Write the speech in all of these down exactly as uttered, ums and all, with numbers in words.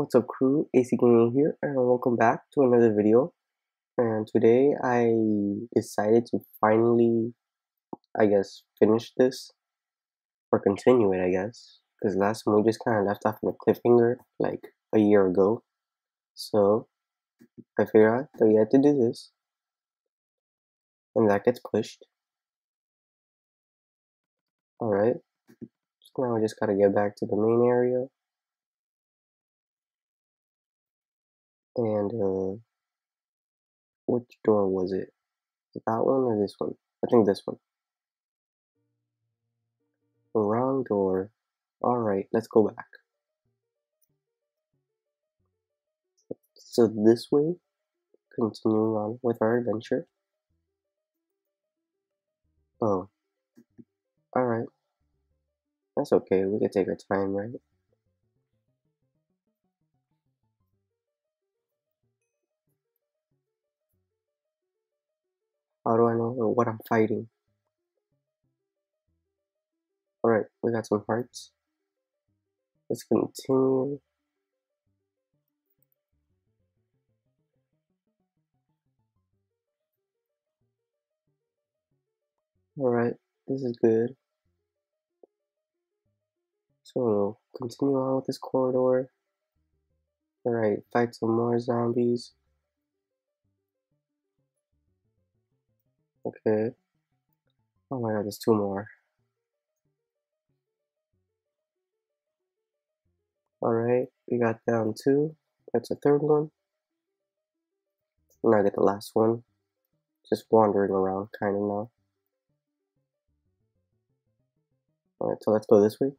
What's up crew, ACGaming here, and welcome back to another video. And today I decided to finally, I guess, finish this, or continue it, I guess, because last one we just kind of left off on a cliffhanger like a year ago. So I figured out that we had to do this, and that gets pushed. Alright, so now I just gotta get back to the main area. And, uh, which door was it? That one or this one? I think this one. Wrong door. Alright, let's go back. So this way, continuing on with our adventure. Oh. Alright. That's okay, we can take our time, right? How do I know what I'm fighting? Alright, we got some hearts. Let's continue. Alright, this is good. So we'll continue on with this corridor. Alright, fight some more zombies. Okay. Oh my god, there's two more. Alright, we got down two. That's a third one. And I get the last one. Just wandering around, kind of now. Alright, so let's go this way.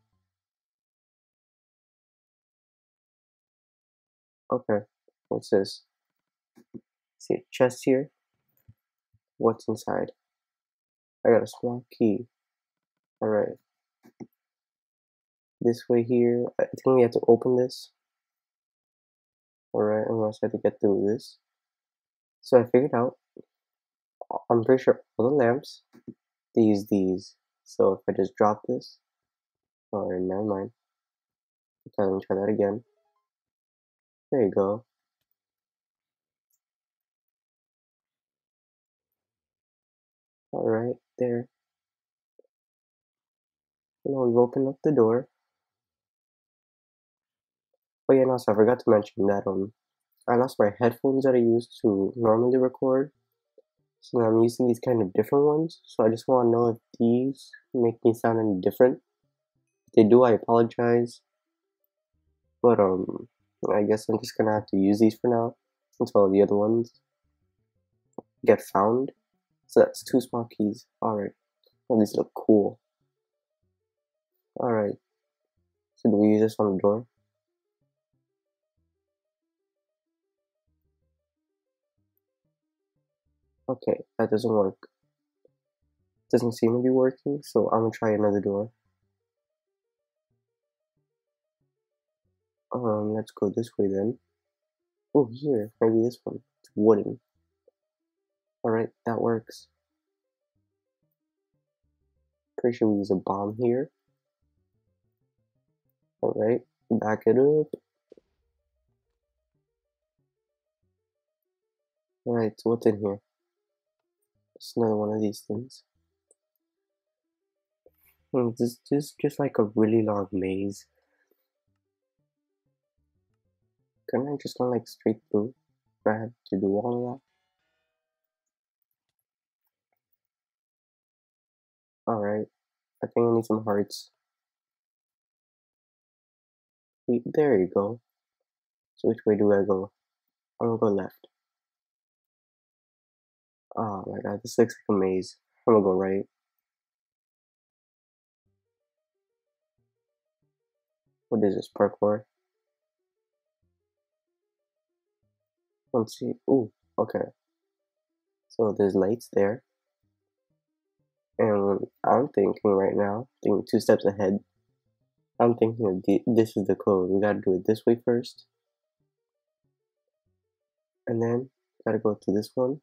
Okay, what's this? See a chest here. What's inside? I got a small key. Alright. This way here. I think we have to open this. Alright, I'm gonna try to get through this. So I figured out, I'm pretty sure all the lamps, they use these. So if I just drop this, alright, never mind. Okay, let me try that again. There you go. Alright, there. Now we've opened up the door. Oh yeah, and also I forgot to mention that um, I lost my headphones that I used to normally record. So now I'm using these kind of different ones. So I just want to know if these make me sound any different. If they do, I apologize. But um, I guess I'm just gonna have to use these for now until the other ones get found. So that's two small keys. Alright. Oh, these look cool. Alright. So do we use this on the door? Okay, that doesn't work. Doesn't seem to be working, so I'm gonna try another door. Um, let's go this way then. Oh, here. Maybe this one. It's wooden. Alright, that works. Pretty sure we use a bomb here. Alright, back it up. Alright, so what's in here? It's another one of these things. Hmm, this is just like a really long maze. Can I just go like straight through? I have to do all of that. Alright, I think I need some hearts. There you go. So which way do I go? I'm gonna go left. Oh my god, this looks like a maze. I'm gonna go right. What is this, parkour? Let's see. Ooh, okay. So there's lights there. And I'm thinking right now, thinking two steps ahead, I'm thinking this is the code. We gotta do it this way first. And then, gotta go to this one.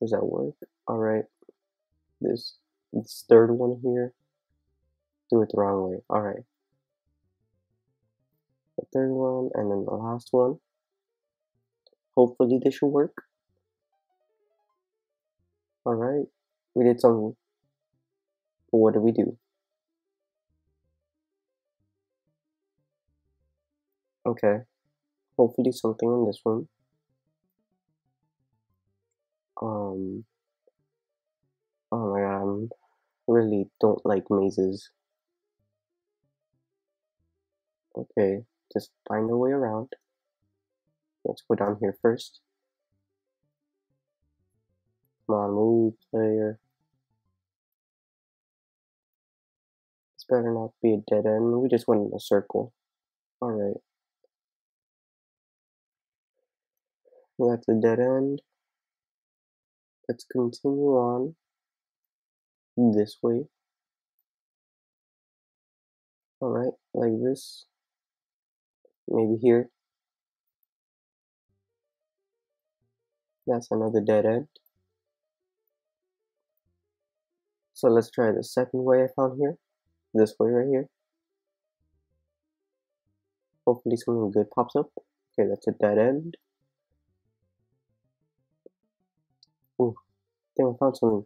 Does that work? Alright. This, this third one here. Do it the wrong way. Alright. third one, and then the last one. Hopefully this should work. Alright, we did something. But what did we do? Okay, hopefully something in this one. Um, oh my god, I really don't like mazes. Okay, just find a way around. Let's go down here first. Come on, move, player. This better not be a dead end. We just went in a circle. Alright. Well, that's a dead end. Let's continue on this way. Alright, like this. Maybe here. That's another dead end. So let's try the second way I found here. This way right here. Hopefully something good pops up. Okay, that's a dead end. Ooh, I think I found something.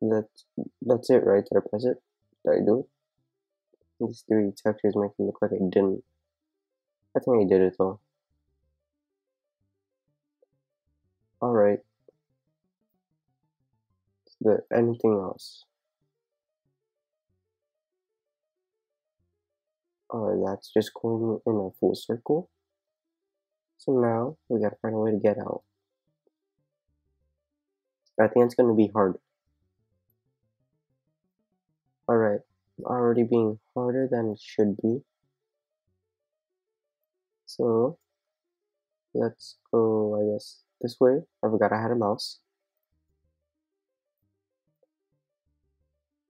That's, that's it, right? Did I press it? Did I do it? These three textures make it look like I didn't. I think I did it though. Alright. Is there anything else? Oh, uh, that's just going in a full circle. So now we gotta find a way to get out. I think it's gonna be hard. Alright, already being harder than it should be. So let's go, I guess, this way. I forgot I had a mouse.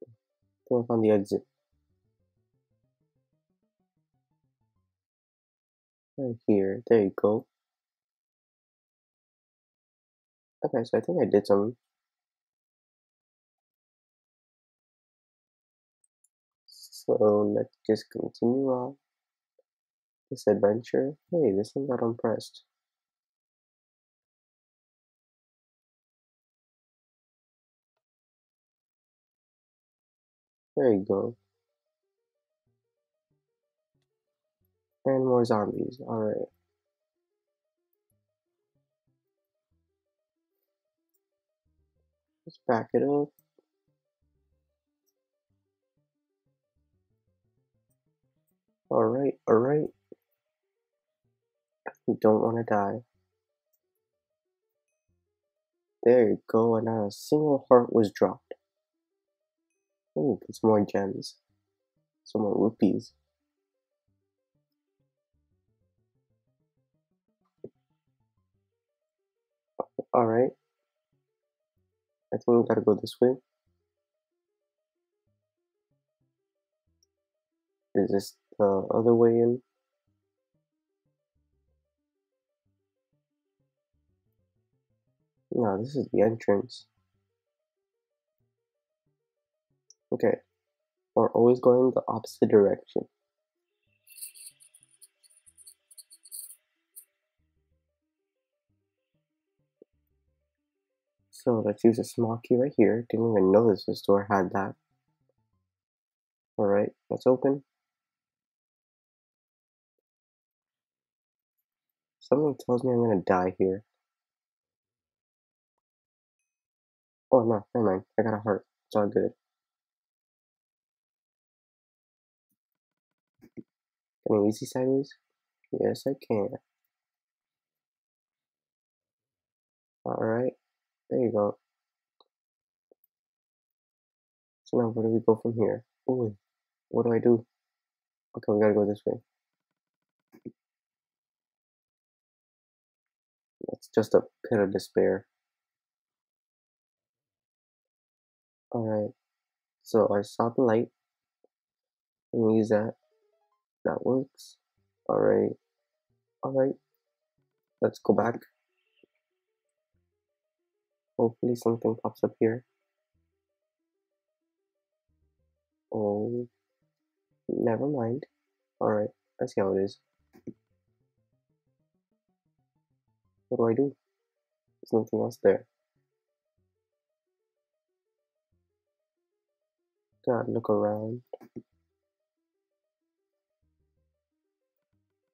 I think I found the exit. Right here, there you go. Okay, so I think I did something. So let's just continue on this adventure. Hey, this one got unpressed. There you go. And more zombies, alright. Let's back it up. Alright, alright. We don't want to die. There you go, and not a single heart was dropped. Oh, it's more gems. Some more rupees. Alright. I think we gotta go this way. Is this the other way in? No, this is the entrance. Okay. We're always going the opposite direction. So let's use a small key right here. Didn't even notice this door had that. Alright, let's open. Something tells me I'm gonna die here. Oh no, never mind. I got a heart. It's all good. Can I easy sideways? Yes, I can. Alright, there you go. So now where do we go from here? Ooh, what do I do? Okay, we gotta go this way. That's just a pit of despair. Alright, so I saw the light. I'm gonna use that. That works. Alright. Alright. Let's go back. Hopefully something pops up here. Oh. Never mind. Alright, let's see how it is. What do I do? There's nothing else there. God, look around.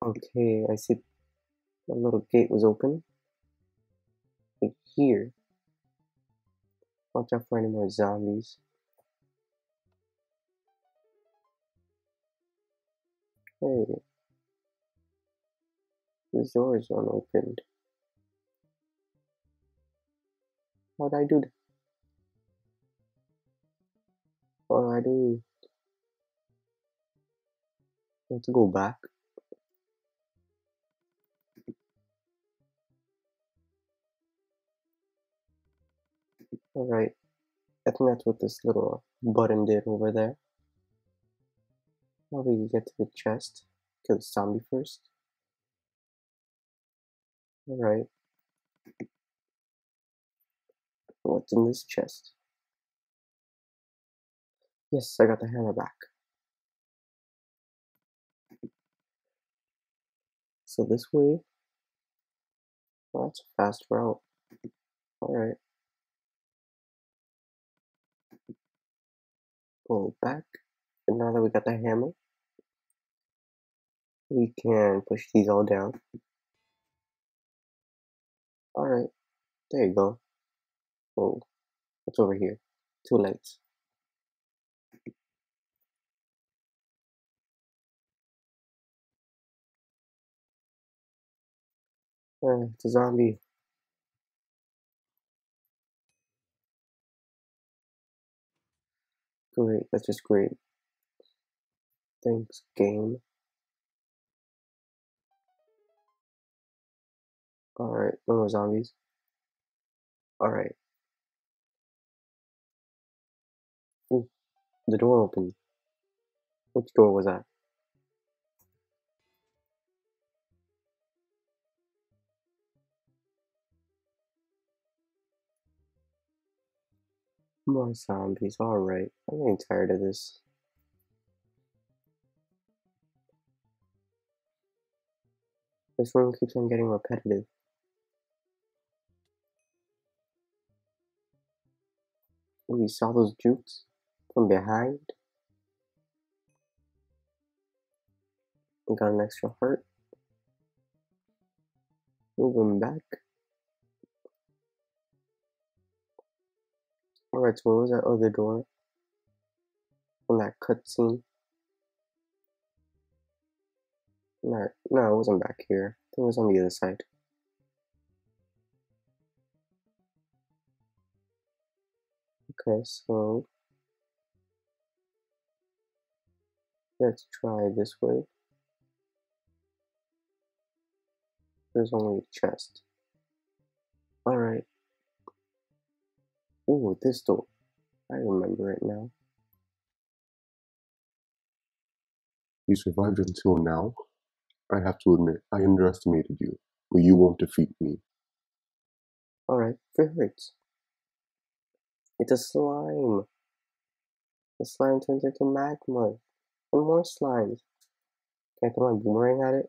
Okay, I see the little gate was open. Right here. Watch out for any more zombies. Hey. This door is unopened. What I do? What I do? Let's go back. All right. I think that's what this little button did over there. Now we can get to the chest. Kill the zombie first. All right. What's in this chest? Yes, I got the hammer back. So this way. Well, that's a fast route. Alright. Go back. And now that we got the hammer, we can push these all down. Alright. There you go. Oh, what's over here? Two lights. Uh, it's a zombie. Great, that's just great. Thanks, game. Alright, no more zombies. Alright. The door opened. Which door was that? More zombies, alright. I'm getting tired of this. This room keeps on getting repetitive. We saw those jukes. From behind, we got an extra heart. Moving back. Alright, so what was that other door? From that cutscene? No, no, it wasn't back here. I think it was on the other side. Okay, so. Let's try this way. There's only a chest. Alright. Ooh, this door. I remember it now. You survived until now. I have to admit, I underestimated you, but you won't defeat me. Alright, it hurts. It's a slime. The slime turns into magma. And more slimes. Can I throw my boomerang at it?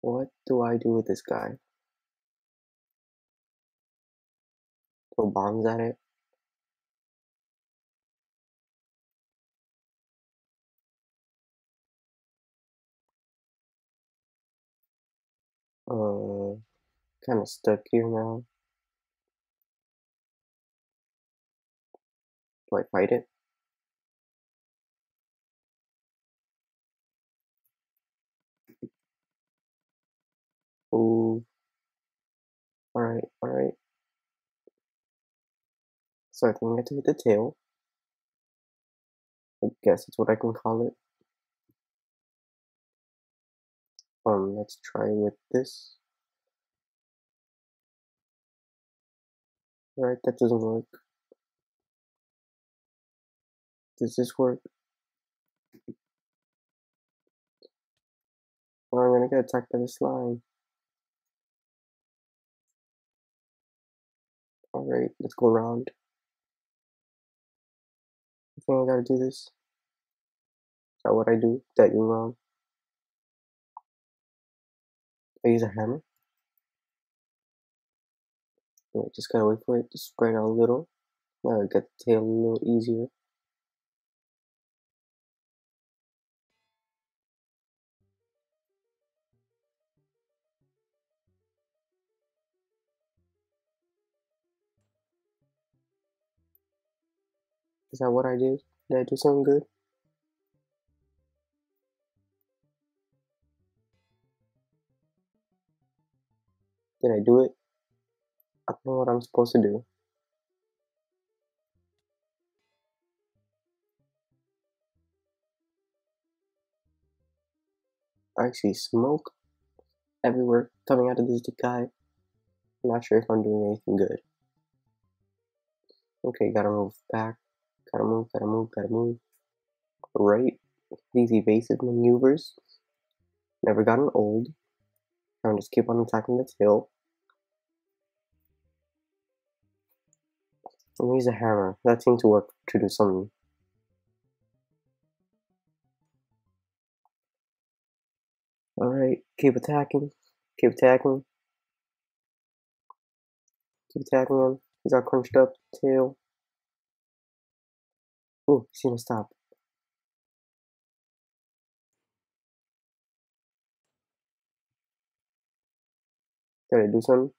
What do I do with this guy? Throw bombs at it? Uh, kind of stuck here now. Do I fight it? Ooh. Alright, alright. So I think I have to hit the tail. I guess that's what I can call it. Um, let's try with this. Alright, that doesn't work. Does this work? Well, I'm gonna get attacked by the slime. Alright, let's go around. I gotta do this. Is that what I do? That you wrong. I use a hammer. Right, just gotta wait for it to spread out a little. Now I get the tail a little easier. Is that what I did? Did I do something good? Did I do it? I don't know what I'm supposed to do. I see smoke everywhere coming out of this guy. I'm not sure if I'm doing anything good. Okay, gotta move back. Gotta move, gotta move, gotta move. Right. These evasive maneuvers. Never gotten old. I'll just keep on attacking this hill. I'm gonna use a hammer. That seemed to work to do something. Alright, keep attacking. Keep attacking. Keep attacking him. He's all crunched up. Tail. Oh, he's gonna stop. Gotta do something.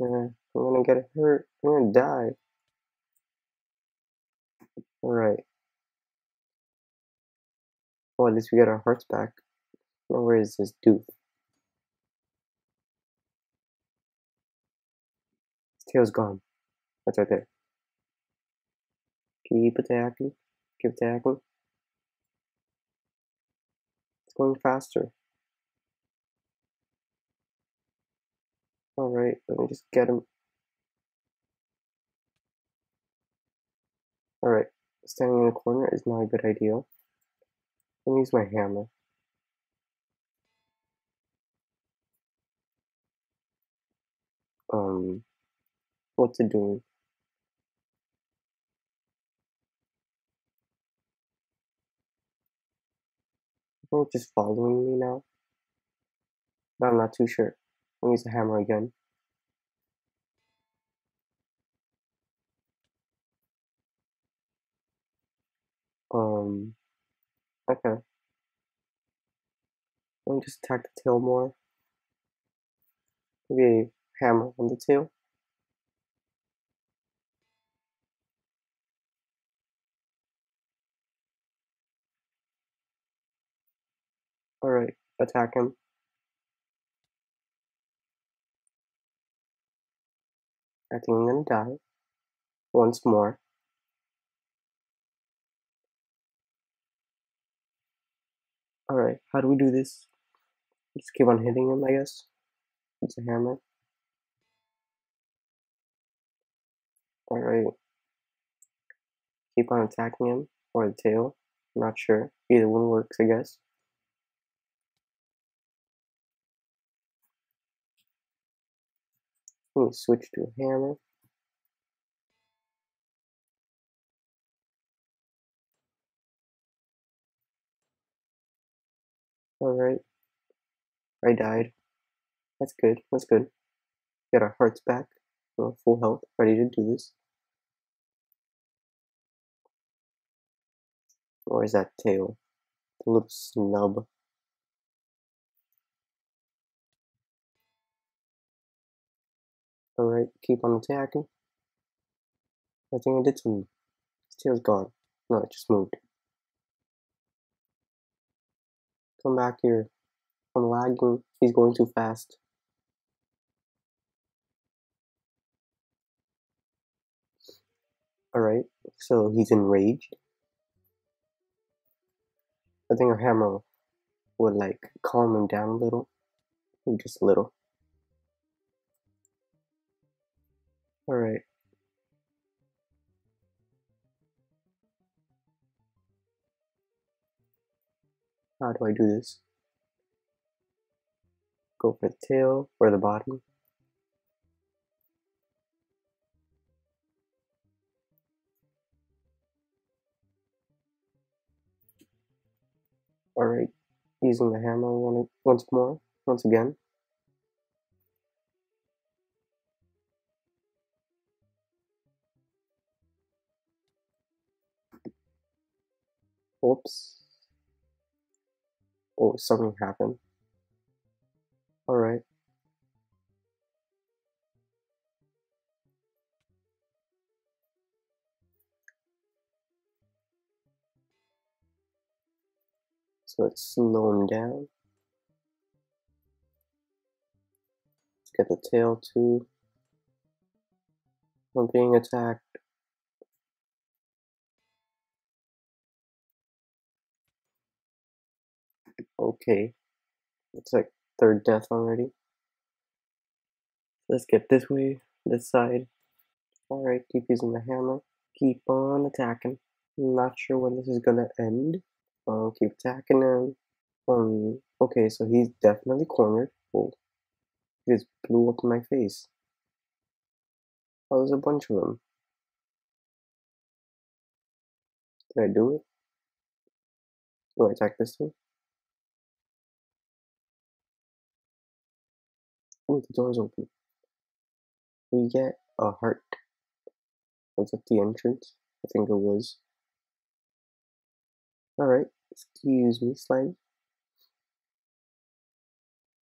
Yeah, I'm gonna get hurt. I'm gonna die. Alright. Well, at least we got our hearts back. Now, where is this dude? Tail's gone. That's right there. Keep attacking. Keep attacking. It's going faster. Alright, let me just get him. Alright, standing in the corner is not a good idea. Let me use my hammer. Um... What's it doing? It's just following me now. But I'm not too sure. I'll use the hammer again. Um. Okay. Let me just attack the tail more. Maybe a hammer on the tail. Alright, attack him. I think I'm gonna die. Once more. Alright, how do we do this? Just keep on hitting him, I guess. It's a hammer. Alright. Keep on attacking him, or the tail. I'm not sure. Either one works, I guess. Let me switch to a hammer. Alright. I died. That's good. That's good. Get our hearts back. We're full health. Ready to do this. Or is that tail? A little snub. Alright, keep on attacking. I think I did something. His tail's gone. No, it just moved. Come back here. I'm lagging. He's going too fast. Alright, so he's enraged. I think our hammer would like calm him down a little. Just a little. Alright. How do I do this? go for the tail or the body. Alright, using the hammer one, once more, once again. Oops. Oh, something happened. Alright. So let's slow him down. Let's get the tail too. I'm being attacked. Okay. It's like third death already. Let's get this way, this side. Alright, keep using the hammer. Keep on attacking. I'm not sure when this is gonna end. Um, keep attacking him. Um, okay, so he's definitely cornered. Oh, he just blew up in my face. Oh, there's a bunch of them. Did I do it? Do I attack this one? Oh, the door's open. We get a heart. Was that the entrance? I think it was. Alright, excuse me, slime.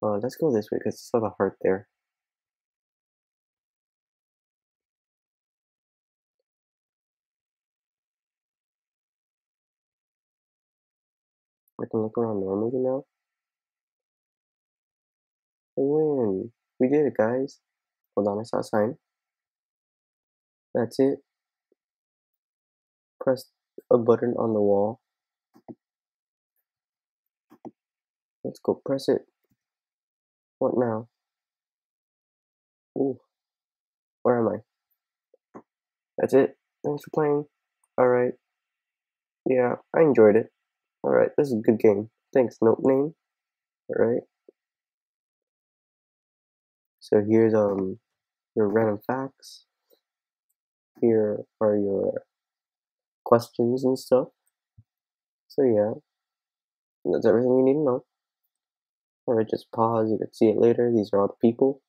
Uh, let's go this way because I saw the heart there. I can look around normally now. I win! We did it, guys. Hold on, I saw a sign. That's it. Press a button on the wall. Let's go press it. What now? Ooh. Where am I? That's it. Thanks for playing. Alright. Yeah, I enjoyed it. Alright, this is a good game. Thanks, NOPEname. Alright. So here's um your random facts. Here are your questions and stuff. So yeah. That's everything you need to know. Alright, just pause, you can see it later. These are all the people.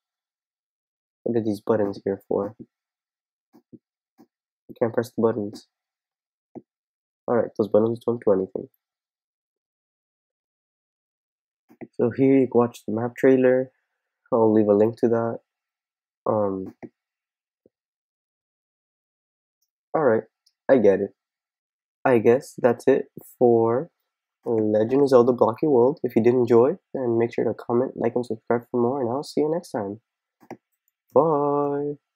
What are these buttons here for? You can't press the buttons. Alright, those buttons don't do anything. So here you can watch the map trailer. I'll leave a link to that. Um. Alright, I get it. I guess that's it for Legend of Zelda Blocky World. If you did enjoy, then make sure to comment, like, and subscribe for more, and I'll see you next time. Bye!